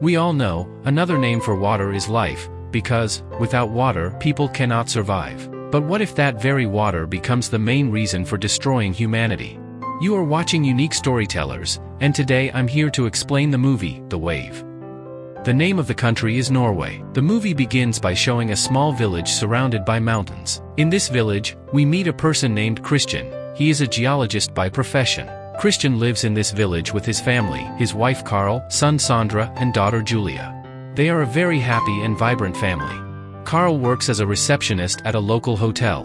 We all know, another name for water is life, because, without water, people cannot survive. But what if that very water becomes the main reason for destroying humanity? You are watching Unique Storytellers, and today I'm here to explain the movie, The Wave. The name of the country is Norway. The movie begins by showing a small village surrounded by mountains. In this village, we meet a person named Kristian. He is a geologist by profession. Kristian lives in this village with his family, his wife Carl, son Sandra, and daughter Julia. They are a very happy and vibrant family. Carl works as a receptionist at a local hotel.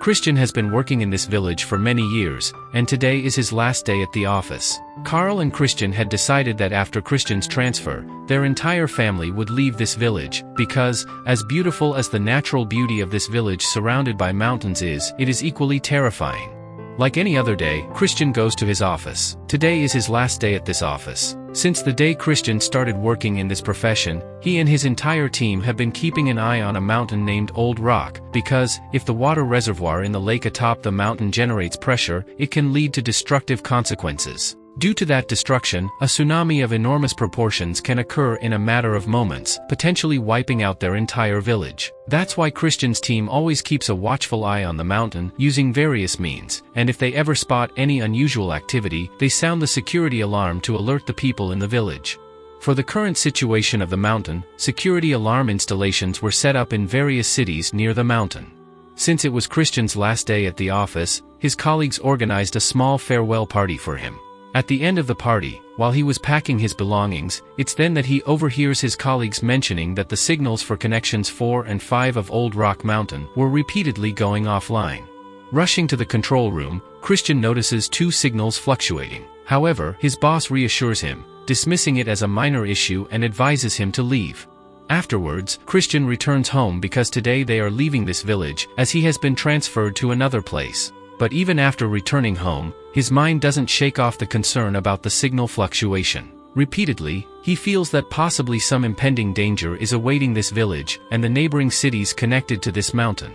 Kristian has been working in this village for many years, and today is his last day at the office. Carl and Kristian had decided that after Kristian's transfer, their entire family would leave this village, because, as beautiful as the natural beauty of this village surrounded by mountains is, it is equally terrifying. Like any other day, Kristian goes to his office. Today is his last day at this office. Since the day Kristian started working in this profession, he and his entire team have been keeping an eye on a mountain named Old Rock, because, if the water reservoir in the lake atop the mountain generates pressure, it can lead to destructive consequences. Due to that destruction, a tsunami of enormous proportions can occur in a matter of moments, potentially wiping out their entire village. That's why Kristian's team always keeps a watchful eye on the mountain, using various means, and if they ever spot any unusual activity, they sound the security alarm to alert the people in the village. For the current situation of the mountain, security alarm installations were set up in various cities near the mountain. Since it was Kristian's last day at the office, his colleagues organized a small farewell party for him. At the end of the party, while he was packing his belongings, it's then that he overhears his colleagues mentioning that the signals for connections 4 and 5 of Old Rock Mountain were repeatedly going offline. Rushing to the control room, Kristian notices two signals fluctuating. However, his boss reassures him, dismissing it as a minor issue and advises him to leave. Afterwards, Kristian returns home because today they are leaving this village, as he has been transferred to another place. But even after returning home, his mind doesn't shake off the concern about the signal fluctuation. Repeatedly, he feels that possibly some impending danger is awaiting this village and the neighboring cities connected to this mountain.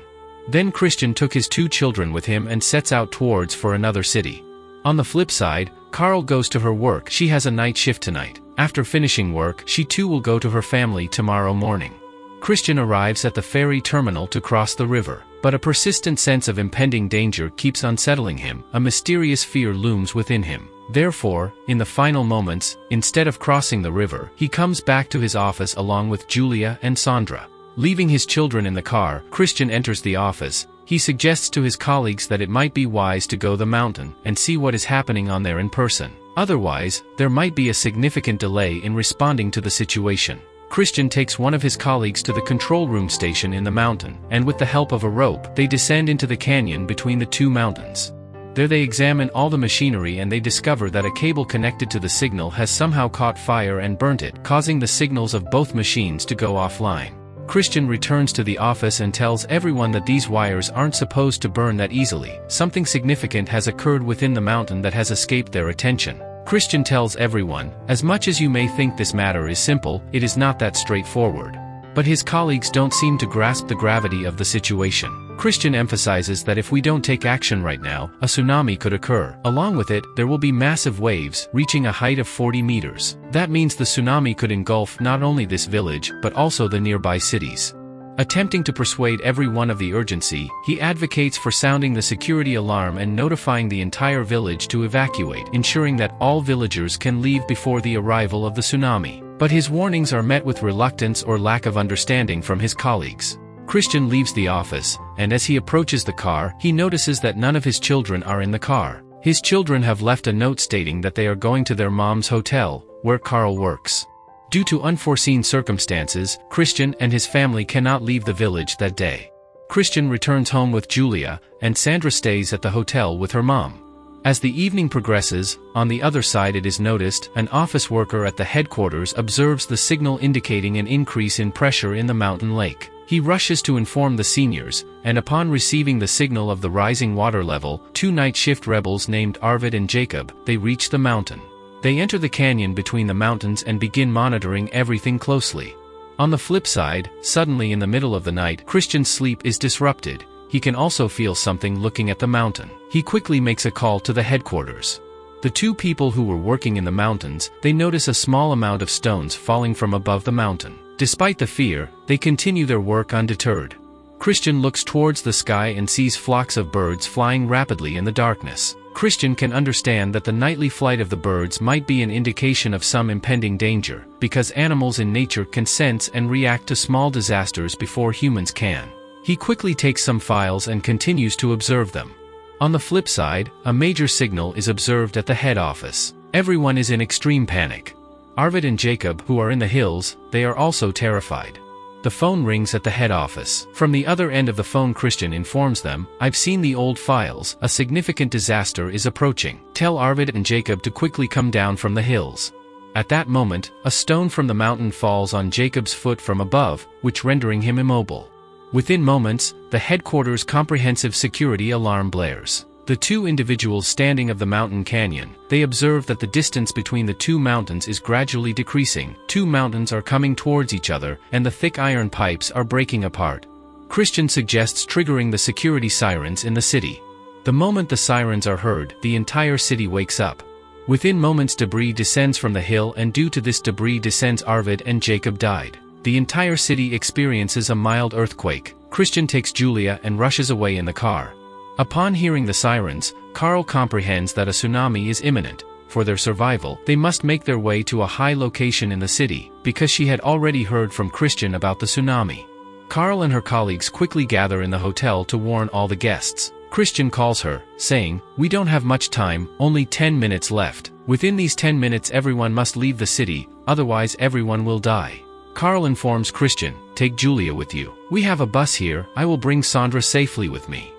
Then Kristian took his two children with him and sets out towards for another city. On the flip side, Carl goes to her work. She has a night shift tonight. After finishing work, she too will go to her family tomorrow morning. Kristian arrives at the ferry terminal to cross the river, but a persistent sense of impending danger keeps unsettling him. A mysterious fear looms within him. Therefore, in the final moments, instead of crossing the river, he comes back to his office along with Julia and Sandra. Leaving his children in the car, Kristian enters the office. He suggests to his colleagues that it might be wise to go the mountain and see what is happening on there in person. Otherwise, there might be a significant delay in responding to the situation. Kristian takes one of his colleagues to the control room station in the mountain, and with the help of a rope, they descend into the canyon between the two mountains. There they examine all the machinery and they discover that a cable connected to the signal has somehow caught fire and burnt it, causing the signals of both machines to go offline. Kristian returns to the office and tells everyone that these wires aren't supposed to burn that easily. Something significant has occurred within the mountain that has escaped their attention. Kristian tells everyone, as much as you may think this matter is simple, it is not that straightforward. But his colleagues don't seem to grasp the gravity of the situation. Kristian emphasizes that if we don't take action right now, a tsunami could occur. Along with it, there will be massive waves, reaching a height of 40 meters. That means the tsunami could engulf not only this village, but also the nearby cities. Attempting to persuade everyone of the urgency, he advocates for sounding the security alarm and notifying the entire village to evacuate, ensuring that all villagers can leave before the arrival of the tsunami. But his warnings are met with reluctance or lack of understanding from his colleagues. Kristian leaves the office, and as he approaches the car, he notices that none of his children are in the car. His children have left a note stating that they are going to their mom's hotel, where Carl works. Due to unforeseen circumstances, Kristian and his family cannot leave the village that day. Kristian returns home with Julia, and Sandra stays at the hotel with her mom. As the evening progresses, on the other side it is noticed, an office worker at the headquarters observes the signal indicating an increase in pressure in the mountain lake. He rushes to inform the seniors, and upon receiving the signal of the rising water level, two night shift rebels named Arvid and Jacob, they reach the mountain. They enter the canyon between the mountains and begin monitoring everything closely. On the flip side, suddenly in the middle of the night, Kristian's sleep is disrupted. He can also feel something looking at the mountain. He quickly makes a call to the headquarters. The two people who were working in the mountains, they notice a small amount of stones falling from above the mountain. Despite the fear, they continue their work undeterred. Kristian looks towards the sky and sees flocks of birds flying rapidly in the darkness. Kristian can understand that the nightly flight of the birds might be an indication of some impending danger, because animals in nature can sense and react to small disasters before humans can. He quickly takes some files and continues to observe them. On the flip side, a major signal is observed at the head office. Everyone is in extreme panic. Arvid and Jacob, who are in the hills, they are also terrified. The phone rings at the head office. From the other end of the phone, Kristian informs them, "I've seen the old files, a significant disaster is approaching. Tell Arvid and Jacob to quickly come down from the hills." At that moment, a stone from the mountain falls on Jacob's foot from above, which rendering him immobile. Within moments, the headquarters' comprehensive security alarm blares. The two individuals standing of the mountain canyon, they observe that the distance between the two mountains is gradually decreasing. Two mountains are coming towards each other, and the thick iron pipes are breaking apart. Kristian suggests triggering the security sirens in the city. The moment the sirens are heard, the entire city wakes up. Within moments, debris descends from the hill, and due to this debris descends, Arvid and Jacob died. The entire city experiences a mild earthquake. Kristian takes Julia and rushes away in the car. Upon hearing the sirens, Carl comprehends that a tsunami is imminent. For their survival, they must make their way to a high location in the city, because she had already heard from Kristian about the tsunami. Carl and her colleagues quickly gather in the hotel to warn all the guests. Kristian calls her, saying, "We don't have much time, only 10 minutes left. Within these 10 minutes everyone must leave the city, otherwise everyone will die." Carl informs Kristian, "Take Julia with you. We have a bus here, I will bring Sandra safely with me."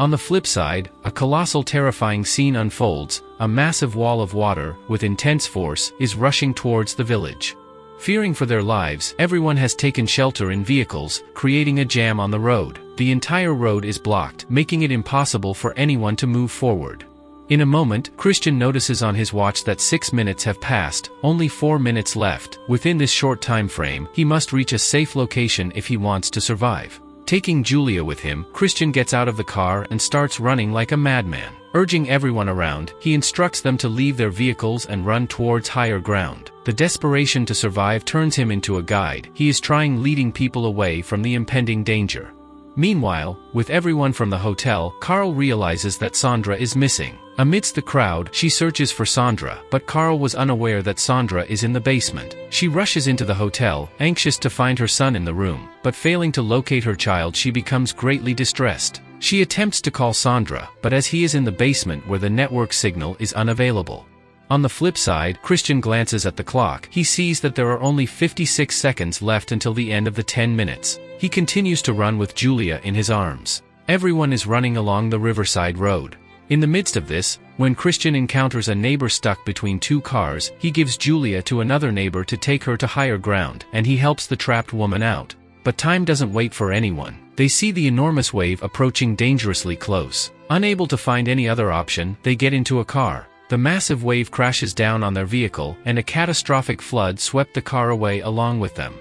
On the flip side, a colossal terrifying scene unfolds. A massive wall of water, with intense force, is rushing towards the village. Fearing for their lives, everyone has taken shelter in vehicles, creating a jam on the road. The entire road is blocked, making it impossible for anyone to move forward. In a moment, Kristian notices on his watch that 6 minutes have passed, only 4 minutes left. Within this short time frame, he must reach a safe location if he wants to survive. Taking Julia with him, Kristian gets out of the car and starts running like a madman. Urging everyone around, he instructs them to leave their vehicles and run towards higher ground. The desperation to survive turns him into a guide. He is trying leading people away from the impending danger. Meanwhile, with everyone from the hotel, Carl realizes that Sandra is missing. Amidst the crowd, she searches for Sandra, but Carl was unaware that Sandra is in the basement. She rushes into the hotel, anxious to find her son in the room, but failing to locate her child, she becomes greatly distressed. She attempts to call Sandra, but as he is in the basement where the network signal is unavailable. On the flip side, Kristian glances at the clock. He sees that there are only 56 seconds left until the end of the 10 minutes. He continues to run with Julia in his arms. Everyone is running along the riverside road. In the midst of this, when Kristian encounters a neighbor stuck between two cars, he gives Julia to another neighbor to take her to higher ground, and he helps the trapped woman out. But time doesn't wait for anyone. They see the enormous wave approaching dangerously close. Unable to find any other option, they get into a car. The massive wave crashes down on their vehicle, and a catastrophic flood swept the car away along with them.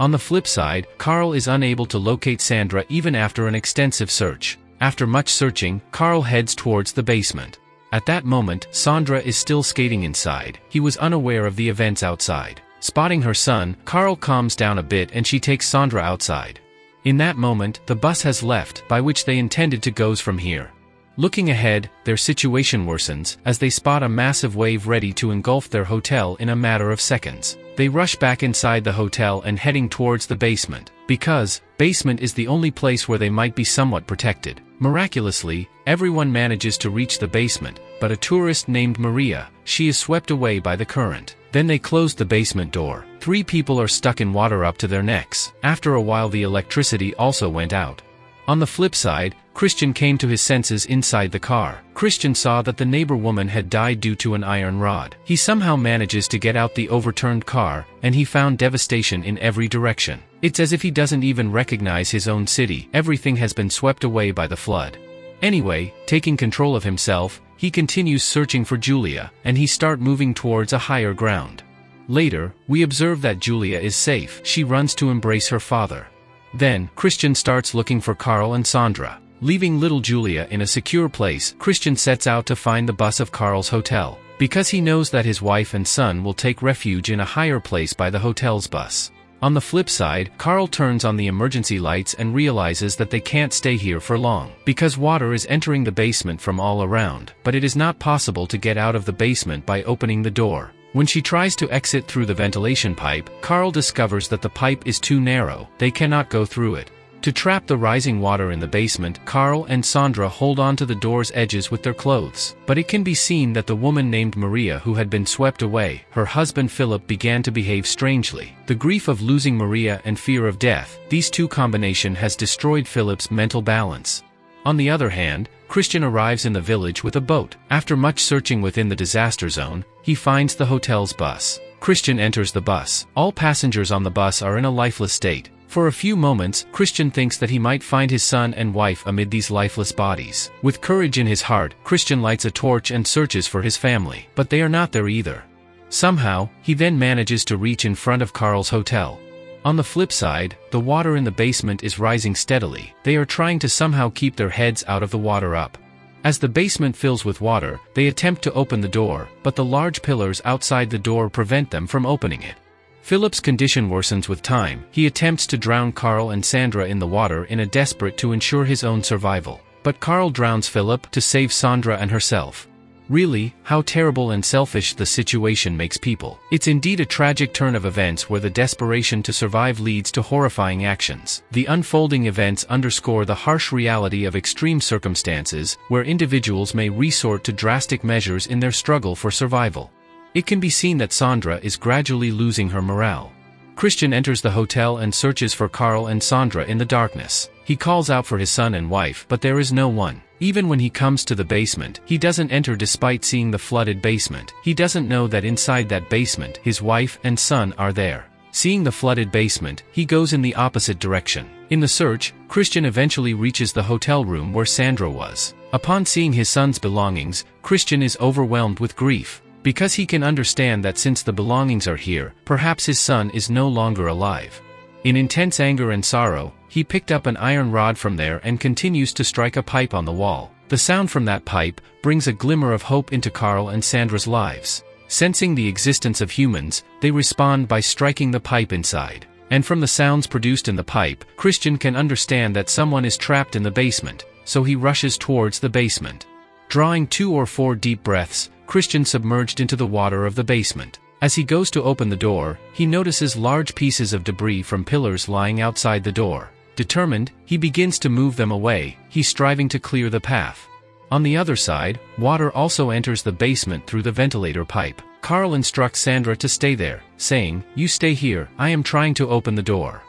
On the flip side, Carl is unable to locate Sandra even after an extensive search. After much searching, Carl heads towards the basement. At that moment, Sandra is still skating inside. He was unaware of the events outside. Spotting her son, Carl calms down a bit and she takes Sandra outside. In that moment, the bus has left, by which they intended to go from here. Looking ahead, their situation worsens, as they spot a massive wave ready to engulf their hotel in a matter of seconds. They rush back inside the hotel and heading towards the basement, because basement is the only place where they might be somewhat protected. Miraculously, everyone manages to reach the basement, but a tourist named Maria, she is swept away by the current. Then they close the basement door. 3 people are stuck in water up to their necks. After a while, the electricity also went out. On the flip side, Kristian came to his senses inside the car. Kristian saw that the neighbor woman had died due to an iron rod. He somehow manages to get out the overturned car, and he found devastation in every direction. It's as if he doesn't even recognize his own city. Everything has been swept away by the flood. Anyway, taking control of himself, he continues searching for Julia, and he starts moving towards a higher ground. Later, we observe that Julia is safe. She runs to embrace her father. Then, Kristian starts looking for Carl and Sandra. Leaving little Julia in a secure place, Kristian sets out to find the bus of Carl's hotel. because he knows that his wife and son will take refuge in a higher place by the hotel's bus. On the flip side, Carl turns on the emergency lights and realizes that they can't stay here for long, because water is entering the basement from all around, but it is not possible to get out of the basement by opening the door. When she tries to exit through the ventilation pipe, Carl discovers that the pipe is too narrow, they cannot go through it. To trap the rising water in the basement, Carl and Sandra hold on to the door's edges with their clothes. But it can be seen that the woman named Maria, who had been swept away, her husband Philip, began to behave strangely. The grief of losing Maria and fear of death, these two combination has destroyed Philip's mental balance. On the other hand, Kristian arrives in the village with a boat. After much searching within the disaster zone, he finds the hotel's bus. Kristian enters the bus. All passengers on the bus are in a lifeless state. For a few moments, Kristian thinks that he might find his son and wife amid these lifeless bodies. With courage in his heart, Kristian lights a torch and searches for his family, but they are not there either. Somehow, he then manages to reach in front of Carl's hotel. On the flip side, the water in the basement is rising steadily. They are trying to somehow keep their heads out of the water up. As the basement fills with water, they attempt to open the door, but the large pillars outside the door prevent them from opening it. Philip's condition worsens with time. He attempts to drown Carl and Sandra in the water in a desperate to ensure his own survival. But Carl drowns Philip to save Sandra and herself. Really, how terrible and selfish the situation makes people. It's indeed a tragic turn of events where the desperation to survive leads to horrifying actions. The unfolding events underscore the harsh reality of extreme circumstances where individuals may resort to drastic measures in their struggle for survival. It can be seen that Sandra is gradually losing her morale. Kristian enters the hotel and searches for Carl and Sandra in the darkness. He calls out for his son and wife, but there is no one. Even when he comes to the basement, he doesn't enter despite seeing the flooded basement. He doesn't know that inside that basement, his wife and son are there. Seeing the flooded basement, he goes in the opposite direction. In the search, Kristian eventually reaches the hotel room where Sandra was. Upon seeing his son's belongings, Kristian is overwhelmed with grief, because he can understand that since the belongings are here, perhaps his son is no longer alive. In intense anger and sorrow, he picked up an iron rod from there and continues to strike a pipe on the wall. The sound from that pipe brings a glimmer of hope into Carl and Sandra's lives. Sensing the existence of humans, they respond by striking the pipe inside. And from the sounds produced in the pipe, Kristian can understand that someone is trapped in the basement, so he rushes towards the basement. Drawing 2 or 4 deep breaths, Kristian submerged into the water of the basement. As he goes to open the door, he notices large pieces of debris from pillars lying outside the door. Determined, he begins to move them away, he's striving to clear the path. On the other side, water also enters the basement through the ventilator pipe. Carl instructs Sandra to stay there, saying, "You stay here, I am trying to open the door."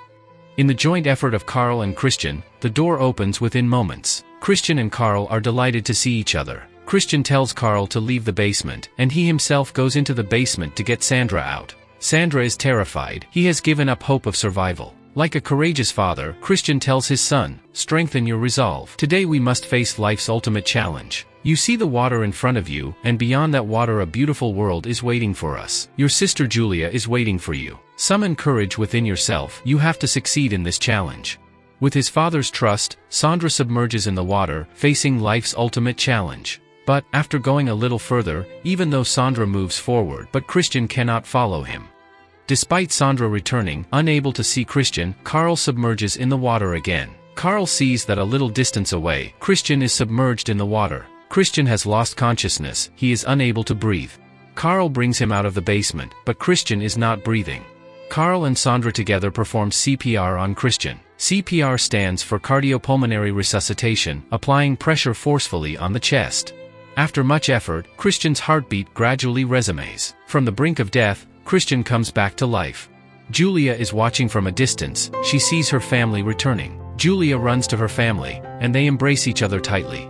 In the joint effort of Carl and Kristian, the door opens within moments. Kristian and Carl are delighted to see each other. Kristian tells Carl to leave the basement, and he himself goes into the basement to get Sandra out. Sandra is terrified. He has given up hope of survival. Like a courageous father, Kristian tells his son, "Strengthen your resolve. Today we must face life's ultimate challenge. You see the water in front of you, and beyond that water a beautiful world is waiting for us. Your sister Julia is waiting for you. Summon courage within yourself. You have to succeed in this challenge." With his father's trust, Sandra submerges in the water, facing life's ultimate challenge. But, after going a little further, even though Sandra moves forward, but Kristian cannot follow him. Despite Sandra returning, unable to see Kristian, Carl submerges in the water again. Carl sees that a little distance away, Kristian is submerged in the water. Kristian has lost consciousness, he is unable to breathe. Carl brings him out of the basement, but Kristian is not breathing. Carl and Sandra together perform CPR on Kristian. CPR stands for cardiopulmonary resuscitation, applying pressure forcefully on the chest. After much effort, Kristian's heartbeat gradually resumes. From the brink of death, Kristian comes back to life. Julia is watching from a distance. She sees her family returning. Julia runs to her family, and they embrace each other tightly.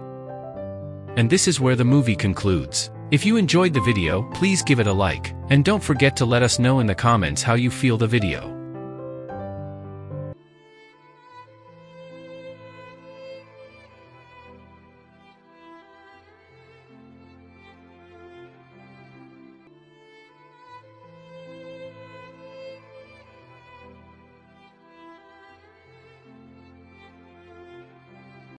And this is where the movie concludes. If you enjoyed the video, please give it a like. And don't forget to let us know in the comments how you feel the video.